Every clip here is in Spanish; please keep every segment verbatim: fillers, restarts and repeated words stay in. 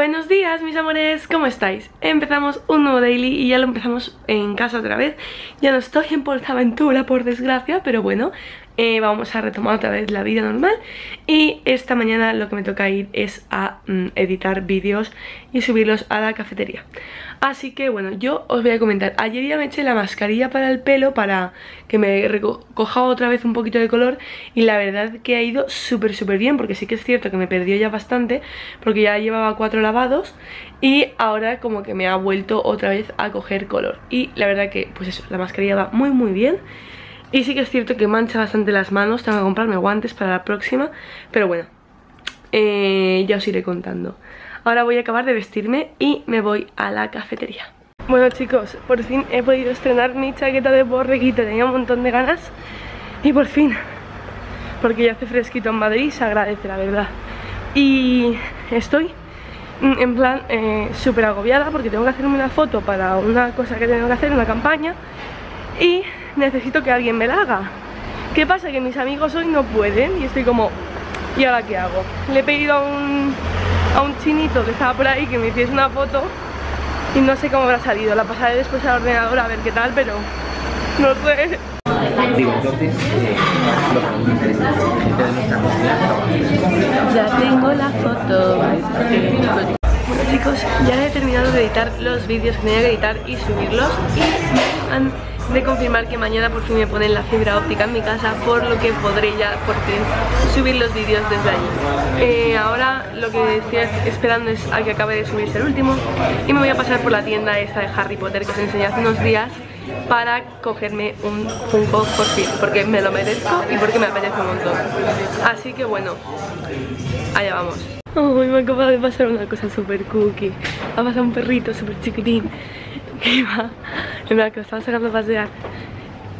Buenos días, mis amores, ¿cómo estáis? Empezamos un nuevo daily y ya lo empezamos en casa otra vez. Ya no estoy en Portaventura, por desgracia, pero bueno, eh, vamos a retomar otra vez la vida normal. Y esta mañana lo que me toca ir es a mm, editar vídeos y subirlos a la cafetería. Así que bueno, yo os voy a comentar. Ayer ya me eché la mascarilla para el pelo para que me recoja otra vez un poquito de color. Y la verdad que ha ido súper súper bien, porque sí que es cierto que me perdió ya bastante, porque ya llevaba cuatro lavados y ahora como que me ha vuelto otra vez a coger color. Y la verdad que, pues eso, la mascarilla va muy muy bien. Y sí que es cierto que mancha bastante las manos, tengo que comprarme guantes para la próxima. Pero bueno, eh, ya os iré contando. Ahora voy a acabar de vestirme y me voy a la cafetería. Bueno, chicos, por fin he podido estrenar mi chaqueta de borreguito. Tenía un montón de ganas y por fin, porque ya hace fresquito en Madrid y se agradece, la verdad. Y estoy en plan eh, súper agobiada porque tengo que hacerme una foto para una cosa que tengo que hacer, una campaña, y necesito que alguien me la haga. ¿Qué pasa? Que mis amigos hoy no pueden y estoy como, ¿y ahora qué hago? Le he pedido a un, a un chinito que estaba por ahí que me hiciese una foto y no sé cómo habrá salido. La pasaré después al ordenador a ver qué tal, pero no sé. Digo, entonces, eh, los... ya tengo la foto. Bueno, chicos, ya he terminado de editar los vídeos que tenía que editar y subirlos, y han de confirmar que mañana por fin me ponen la fibra óptica en mi casa, por lo que podré ya por fin subir los vídeos desde allí. Eh, ahora lo que estoy esperando es a que acabe de subirse el último y me voy a pasar por la tienda esta de Harry Potter que os enseñé hace unos días para cogerme un Funko por fin, porque me lo merezco y porque me apetece un montón. Así que bueno, allá vamos. Uy, me acaba de pasar una cosa super cookie. Ha pasado un perrito super chiquitín que iba, en verdad que lo estaba sacando a pasear,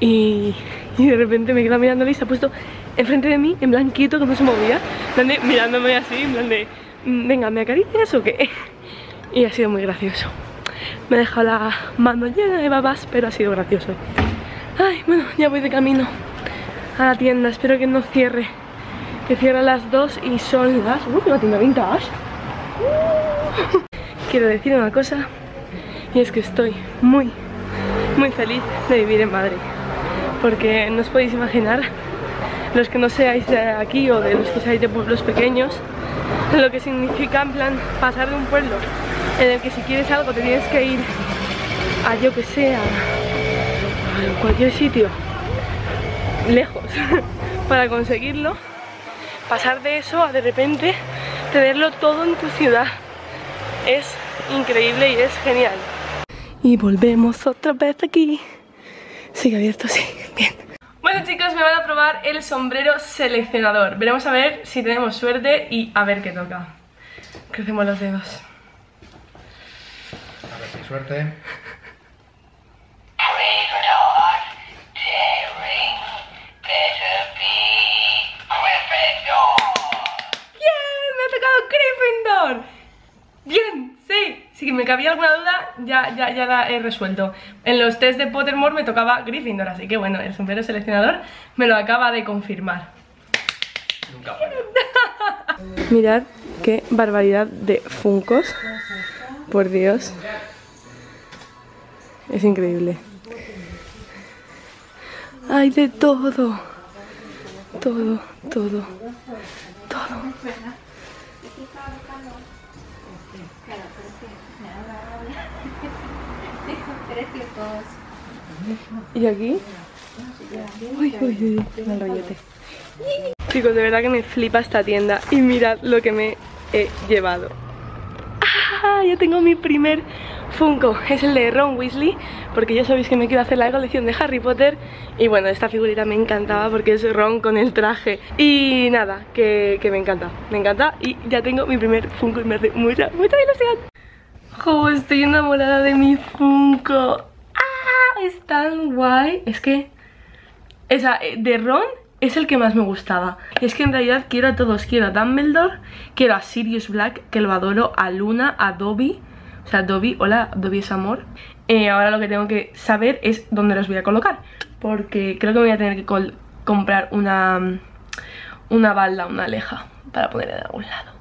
y, y de repente me queda mirándole y se ha puesto enfrente de mí, en plan quieto, que no se movía, en plan de, mirándome así, en plan de, venga, ¿me acaricias o qué? Y ha sido muy gracioso. Me ha dejado la mano llena de babas, pero ha sido gracioso. Ay, bueno, ya voy de camino a la tienda, espero que no cierre, que cierra a las dos y son las... ¡Uy, la tienda vintage! Quiero decir una cosa, y es que estoy muy, muy feliz de vivir en Madrid, porque no os podéis imaginar, los que no seáis de aquí o de los que seáis de pueblos pequeños, lo que significa en plan pasar de un pueblo en el que si quieres algo te tienes que ir a yo que sé, a cualquier sitio lejos para conseguirlo, pasar de eso a de repente tenerlo todo en tu ciudad es increíble y es genial. Y volvemos otra vez aquí. Sigue abierto, sí, bien. Bueno, chicos, me van a probar el sombrero seleccionador. Veremos a ver si tenemos suerte y a ver qué toca. Crucemos los dedos. A ver si hay suerte. ¡Bien! ¡Me ha tocado Gryffindor! ¡Bien! Sí, si me cabía alguna duda, ya, ya, ya la he resuelto. En los test de Pottermore me tocaba Gryffindor, así que bueno, el sombrero seleccionador me lo acaba de confirmar. Nunca falla. Mirad qué barbaridad de Funkos. Por Dios. Es increíble. Hay de todo. Todo, todo, todo. Y aquí, uy, uy, uy, un rollete. Chicos, de verdad que me flipa esta tienda. Y mirad lo que me he llevado. ¡Ah! Ya tengo mi primer Funko. Es el de Ron Weasley, porque ya sabéis que me quiero hacer la colección de Harry Potter. Y bueno, esta figurita me encantaba porque es Ron con el traje. Y nada, que, que me encanta. Me encanta y ya tengo mi primer Funko y me hace mucha, mucha ilusión. ¡Jo! Estoy enamorada de mi Funko. ¡Ah! Es tan guay. Es que esa de Ron es el que más me gustaba. Y es que en realidad quiero a todos. Quiero a Dumbledore, quiero a Sirius Black, que lo adoro, a Luna, a Dobby. O sea, Dobby, hola, Dobby es amor. eh, Ahora lo que tengo que saber es dónde los voy a colocar, porque creo que me voy a tener que col comprar una Una balda, una aleja, para poner en algún lado.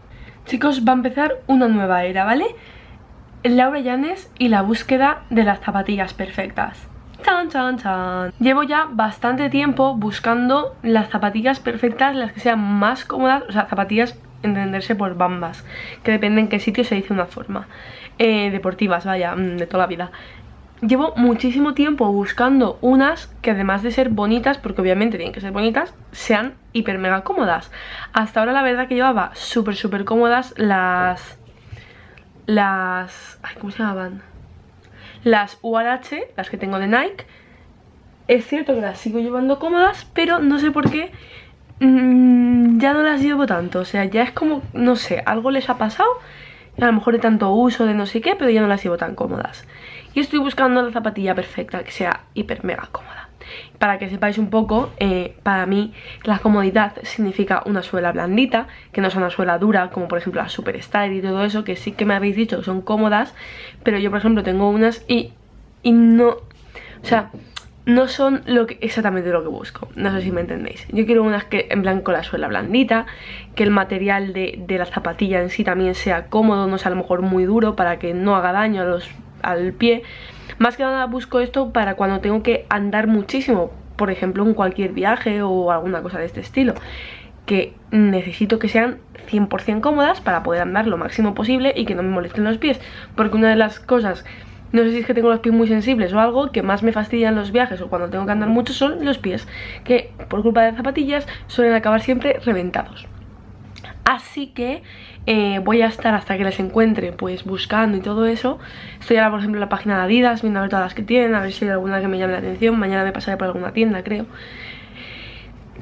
Chicos, va a empezar una nueva era, ¿vale? Laura Yanes y la búsqueda de las zapatillas perfectas. Chan, chan, chan. Llevo ya bastante tiempo buscando las zapatillas perfectas, las que sean más cómodas, o sea, zapatillas, entenderse por bambas, que depende en qué sitio se dice una forma. Eh, deportivas, vaya, de toda la vida. Llevo muchísimo tiempo buscando unas que además de ser bonitas, porque obviamente tienen que ser bonitas, sean hiper mega cómodas. Hasta ahora la verdad que llevaba súper súper cómodas las... Las... Ay, ¿cómo se llamaban? Las U R H, las que tengo de Nike. Es cierto que las sigo llevando cómodas, pero no sé por qué mmm, ya no las llevo tanto. O sea, ya es como, no sé, algo les ha pasado. A lo mejor de tanto uso, de no sé qué, pero ya no las llevo tan cómodas. Y estoy buscando la zapatilla perfecta, que sea hiper mega cómoda. Para que sepáis un poco, eh, para mí la comodidad significa una suela blandita, que no sea una suela dura, como por ejemplo la Superstar y todo eso, que sí que me habéis dicho que son cómodas, pero yo por ejemplo tengo unas y, y no... O sea, no son lo que, exactamente lo que busco, no sé si me entendéis. Yo quiero unas que en blanco la suela blandita, que el material de, de la zapatilla en sí también sea cómodo, no sea a lo mejor muy duro para que no haga daño a los... al pie. Más que nada busco esto para cuando tengo que andar muchísimo, por ejemplo en cualquier viaje o alguna cosa de este estilo, que necesito que sean cien por cien cómodas para poder andar lo máximo posible y que no me molesten los pies, porque una de las cosas, no sé si es que tengo los pies muy sensibles o algo, que más me fastidian los viajes o cuando tengo que andar mucho son los pies, que por culpa de zapatillas suelen acabar siempre reventados. Así que eh, voy a estar hasta que les encuentre, pues buscando y todo eso. Estoy ahora, por ejemplo, en la página de Adidas, viendo a ver todas las que tienen, a ver si hay alguna que me llame la atención. Mañana me pasaré por alguna tienda, creo.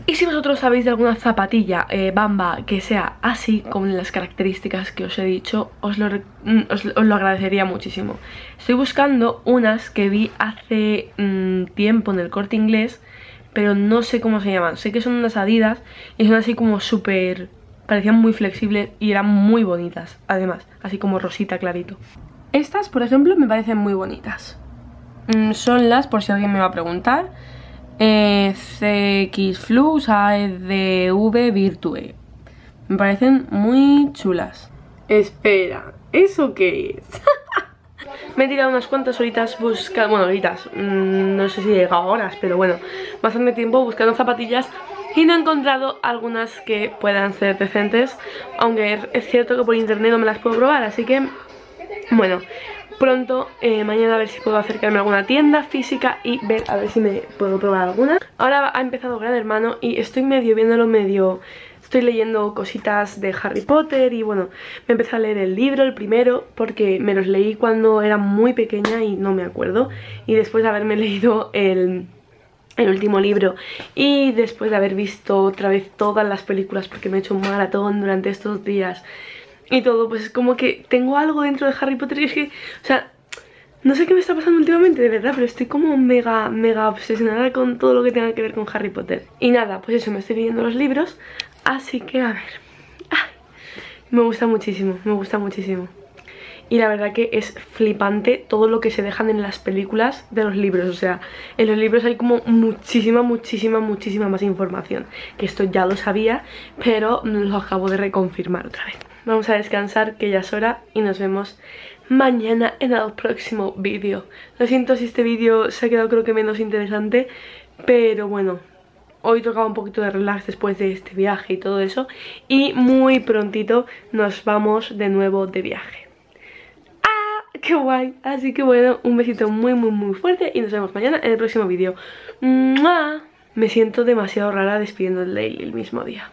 Y si vosotros sabéis de alguna zapatilla eh, bamba que sea así, con las características que os he dicho, os lo, os, os lo agradecería muchísimo. Estoy buscando unas que vi hace mmm, tiempo en el Corte Inglés, pero no sé cómo se llaman. Sé que son unas Adidas y son así como súper... parecían muy flexibles y eran muy bonitas, además, así como rosita clarito. Estas, por ejemplo, me parecen muy bonitas. Mm, son las, por si alguien me va a preguntar, eh, C X Flux A D V Virtue. Me parecen muy chulas. Espera, ¿eso qué es? Me he tirado unas cuantas horitas buscando... Bueno, horitas, mm, no sé si he llegado a horas, pero bueno, bastante tiempo buscando zapatillas. Y no he encontrado algunas que puedan ser decentes, aunque es cierto que por internet no me las puedo probar, así que, bueno, pronto, eh, mañana a ver si puedo acercarme a alguna tienda física y ver a ver si me puedo probar alguna. Ahora ha empezado Gran Hermano y estoy medio viéndolo, medio... Estoy leyendo cositas de Harry Potter y bueno, me empecé a leer el libro, el primero, porque me los leí cuando era muy pequeña y no me acuerdo. Y después de haberme leído el... el último libro y después de haber visto otra vez todas las películas, porque me he hecho un maratón durante estos días y todo, pues es como que tengo algo dentro de Harry Potter y es que, o sea, no sé qué me está pasando últimamente, de verdad, pero estoy como mega, mega obsesionada con todo lo que tenga que ver con Harry Potter. Y nada, pues eso, me estoy leyendo los libros, así que a ver. Ay, me gusta muchísimo, me gusta muchísimo. Y la verdad que es flipante todo lo que se dejan en las películas de los libros. O sea, en los libros hay como muchísima, muchísima, muchísima más información. Que esto ya lo sabía, pero lo acabo de reconfirmar otra vez. Vamos a descansar, que ya es hora, y nos vemos mañana en el próximo vídeo. Lo siento si este vídeo se ha quedado creo que menos interesante, pero bueno... Hoy tocaba un poquito de relax después de este viaje y todo eso. Y muy prontito nos vamos de nuevo de viaje. ¡Qué guay! Así que bueno, un besito muy muy muy fuerte y nos vemos mañana en el próximo vídeo. ¡Mua! Me siento demasiado rara despidiendo el daily el mismo día.